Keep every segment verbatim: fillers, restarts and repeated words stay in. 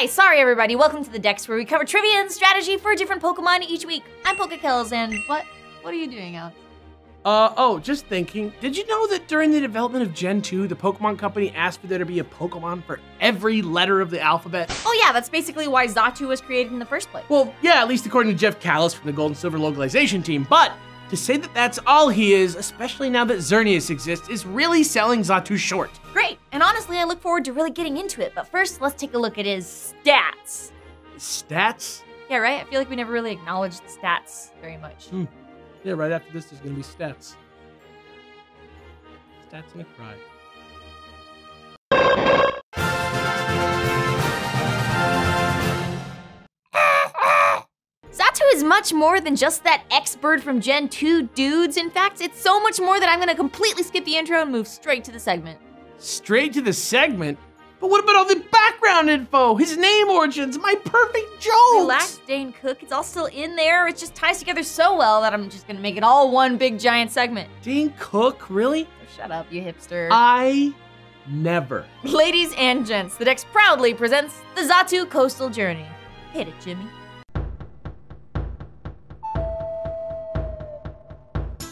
Hi, sorry everybody, welcome to The Dex, where we cover trivia and strategy for a different Pokemon each week. I'm PokeKellz, and what, what are you doing out? Uh, oh, just thinking. Did you know that during the development of Gen two, the Pokemon Company asked for there to be a Pokemon for every letter of the alphabet? Oh yeah, that's basically why Xatu was created in the first place. Well, yeah, at least according to Jeff Callis from the Gold and Silver localization team, but to say that that's all he is, especially now that Xerneas exists, is really selling Xatu short. Great, and honestly, I look forward to really getting into it, but first, let's take a look at his stats. Stats? Yeah, right? I feel like we never really acknowledged the stats very much. Hmm. Yeah, right after this, there's gonna be stats. Stats and a cry. Is much more than just that X bird from Gen two dudes. In fact, it's so much more that I'm gonna completely skip the intro and move straight to the segment. Straight to the segment? But what about all the background info? His name origins, my perfect jokes! Relax, Dane Cook, it's all still in there. It just ties together so well that I'm just gonna make it all one big giant segment. Dane Cook, really? Oh, shut up, you hipster. I never. Ladies and gents, The Dex proudly presents the Xatu Coastal Journey. Hit it, Jimmy.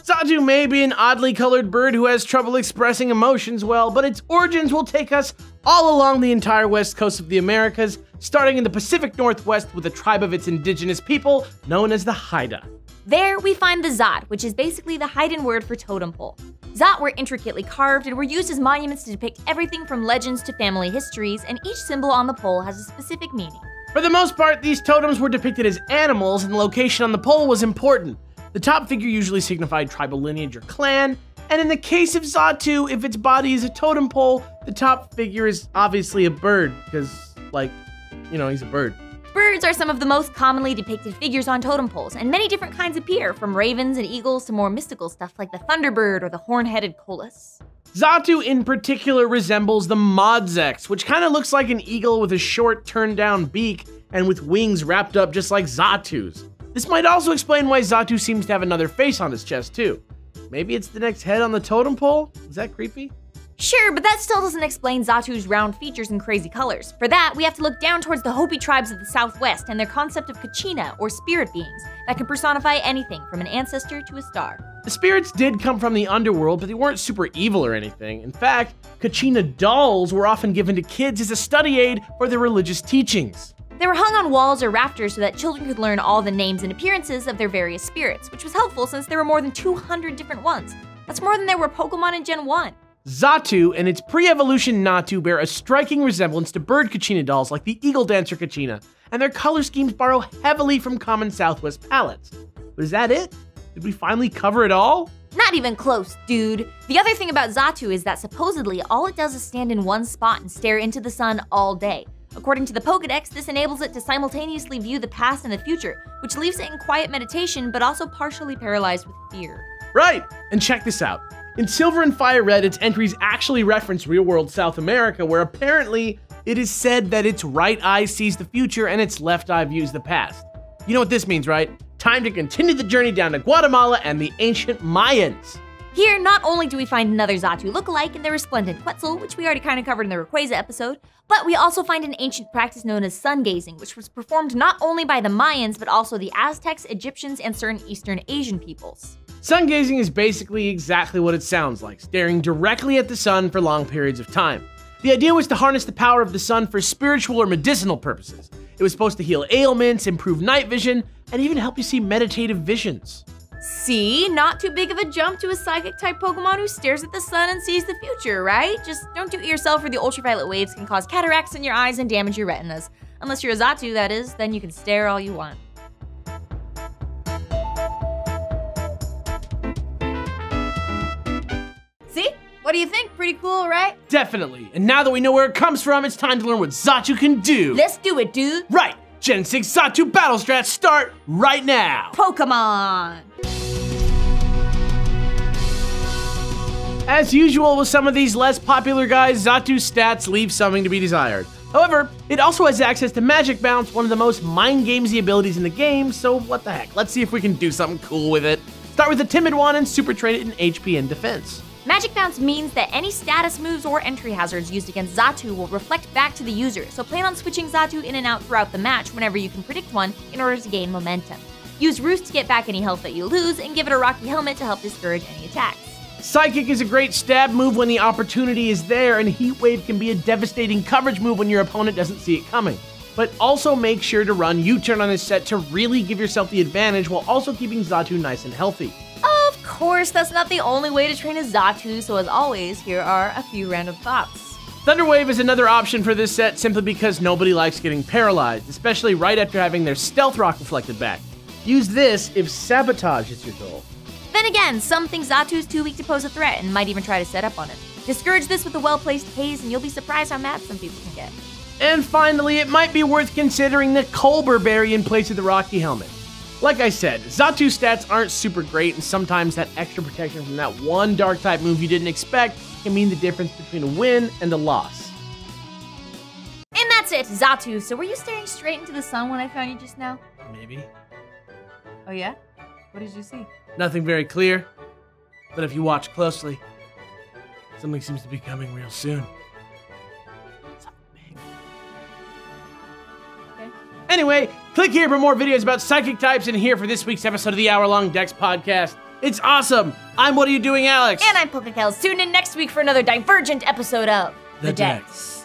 Xatu may be an oddly colored bird who has trouble expressing emotions well, but its origins will take us all along the entire west coast of the Americas, starting in the Pacific Northwest with a tribe of its indigenous people known as the Haida. There we find the Xat, which is basically the Haidan word for totem pole. Xat were intricately carved and were used as monuments to depict everything from legends to family histories, and each symbol on the pole has a specific meaning. For the most part, these totems were depicted as animals, and the location on the pole was important. The top figure usually signified tribal lineage or clan, and in the case of Xatu, if its body is a totem pole, the top figure is obviously a bird, because, like, you know, he's a bird. Birds are some of the most commonly depicted figures on totem poles, and many different kinds appear, from ravens and eagles to more mystical stuff like the thunderbird or the horn-headed coelus. Xatu in particular resembles the Modzex, which kind of looks like an eagle with a short, turned-down beak and with wings wrapped up just like Xatu's. This might also explain why Xatu seems to have another face on his chest, too. Maybe it's the next head on the totem pole? Is that creepy? Sure, but that still doesn't explain Xatu's round features and crazy colors. For that, we have to look down towards the Hopi tribes of the Southwest and their concept of Kachina, or spirit beings, that can personify anything from an ancestor to a star. The spirits did come from the underworld, but they weren't super evil or anything. In fact, Kachina dolls were often given to kids as a study aid for their religious teachings. They were hung on walls or rafters so that children could learn all the names and appearances of their various spirits, which was helpful since there were more than two hundred different ones. That's more than there were Pokemon in Gen one. Xatu and its pre-evolution Natu bear a striking resemblance to bird Kachina dolls like the Eagle Dancer Kachina, and their color schemes borrow heavily from common Southwest palettes. But is that it? Did we finally cover it all? Not even close, dude. The other thing about Xatu is that supposedly all it does is stand in one spot and stare into the sun all day. According to the Pokedex, this enables it to simultaneously view the past and the future, which leaves it in quiet meditation, but also partially paralyzed with fear. Right, and check this out. In Silver and Fire Red, its entries actually reference real-world South America, where apparently it is said that its right eye sees the future and its left eye views the past. You know what this means, right? Time to continue the journey down to Guatemala and the ancient Mayans. Here, not only do we find another Xatu lookalike in the resplendent Quetzal, which we already kind of covered in the Rayquaza episode, but we also find an ancient practice known as sun gazing, which was performed not only by the Mayans, but also the Aztecs, Egyptians, and certain Eastern Asian peoples. Sun gazing is basically exactly what it sounds like, staring directly at the sun for long periods of time. The idea was to harness the power of the sun for spiritual or medicinal purposes. It was supposed to heal ailments, improve night vision, and even help you see meditative visions. See? Not too big of a jump to a psychic-type Pokemon who stares at the sun and sees the future, right? Just don't do it yourself, or the ultraviolet waves can cause cataracts in your eyes and damage your retinas. Unless you're a Xatu, that is, then you can stare all you want. See? What do you think? Pretty cool, right? Definitely. And now that we know where it comes from, it's time to learn what Xatu can do. Let's do it, dude. Right. Gen six Xatu battle strats start right now. Pokemon. As usual with some of these less popular guys, Xatu's stats leave something to be desired. However, it also has access to Magic Bounce, one of the most mind-gamesy abilities in the game, so what the heck, let's see if we can do something cool with it. Start with the Timid one and super train it in H P and defense. Magic Bounce means that any status moves or entry hazards used against Xatu will reflect back to the user, so plan on switching Xatu in and out throughout the match whenever you can predict one in order to gain momentum. Use Roost to get back any health that you lose, and give it a Rocky Helmet to help discourage any attacks. Psychic is a great stab move when the opportunity is there, and Heat Wave can be a devastating coverage move when your opponent doesn't see it coming. But also make sure to run U-Turn on his set to really give yourself the advantage while also keeping Xatu nice and healthy. Of course, that's not the only way to train a Xatu, so as always, here are a few random thoughts. Thunder Wave is another option for this set simply because nobody likes getting paralyzed, especially right after having their Stealth Rock reflected back. Use this if Sabotage is your goal. Then again, some think Xatu is too weak to pose a threat and might even try to set up on it. Discourage this with a well-placed haze and you'll be surprised how mad some people can get. And finally, it might be worth considering the Culberberry in place of the Rocky Helmet. Like I said, Xatu stats aren't super great, and sometimes that extra protection from that one Dark-type move you didn't expect can mean the difference between a win and a loss. And that's it, Xatu. So were you staring straight into the sun when I found you just now? Maybe. Oh yeah? What did you see? Nothing very clear, but if you watch closely, something seems to be coming real soon. Anyway, click here for more videos about psychic types and here for this week's episode of the hour-long Dex podcast. It's awesome. I'm What Are You Doing, Alex? And I'm PokeKellz. Tune in next week for another divergent episode of The, the Dex. Dex.